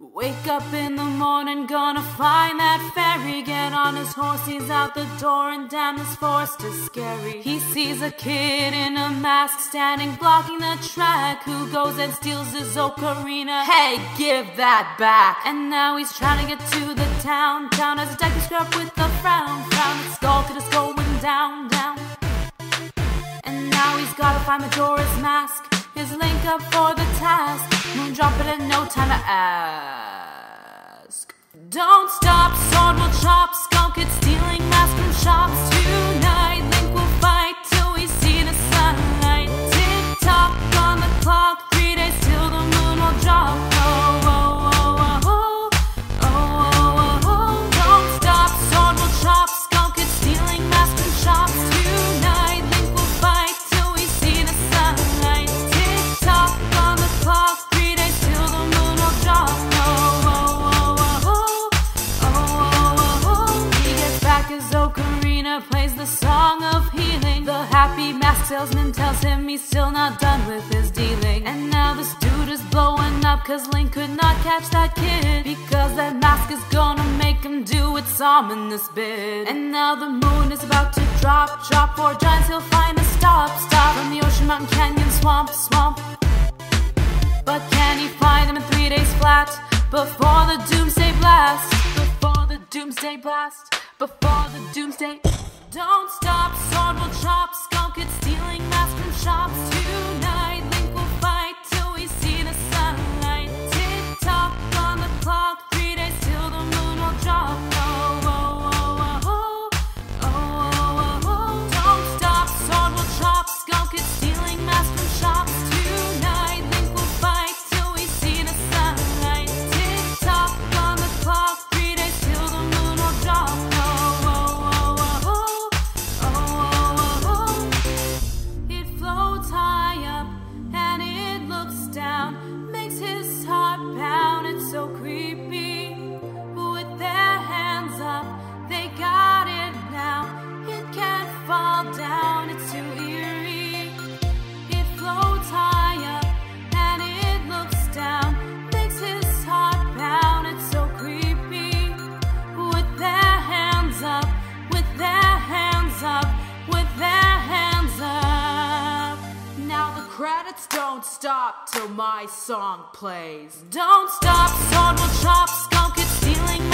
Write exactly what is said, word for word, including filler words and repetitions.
Wake up in the morning, gonna find that fairy. Get on his horse, he's out the door, and damn this forest is scary. He sees a kid in a mask standing blocking the track, who goes and steals his ocarina. Hey, give that back! And now he's trying to get to the town. Town has a deck scrub with a frown. Frown, it's skull, cause it's going down, down. And now he's gotta find Majora's Mask. Is Link up for the task. Moon drop it in no time to ask. Don't stop, sword will chop. Skull kid stealing masks from shops. Tonight Link will fight till we see the sunlight. Tick tock on the clock. Three days till the moon will drop. Oh, oh, oh, oh, oh, oh, oh, oh, oh. Don't stop, sword will chop. Skull kid stealing masks from shops. Tonight Link will fight till we see the sunlight. Three days till the moon will drop. Oh, oh, oh, oh, oh, oh, oh, oh. He gets back his ocarina, plays the song of healing. The happy mask salesman tells him he's still not done with his dealing. And now this dude is blowing up, cause Link could not catch that kid, because that mask is gonna make him do its ominous bid. And now the moon is about to drop, drop. For giants he'll find a stop, stop. From the ocean, mountain, canyon, swamp, swamp. But can he fly them in three days flat? Before the doomsday blast. Before the doomsday blast. Before the doomsday. Don't stop, sword will chop. Skull kid stealing masks from shops. Tonight Link will fight till we see the sunlight. Tick tock on the clock. Three days till the moon will drop. Oh, oh, oh, oh, oh, oh, oh, oh. Don't stop, sword will chop. Skull kid stealing masks from shops. Tonight Link will fight. Don't stop till my song plays. Don't stop, sword will chop. Skull kid stealing.